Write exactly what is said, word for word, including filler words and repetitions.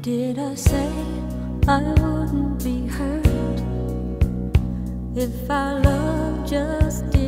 Did I say I wouldn't be hurt if our love just did?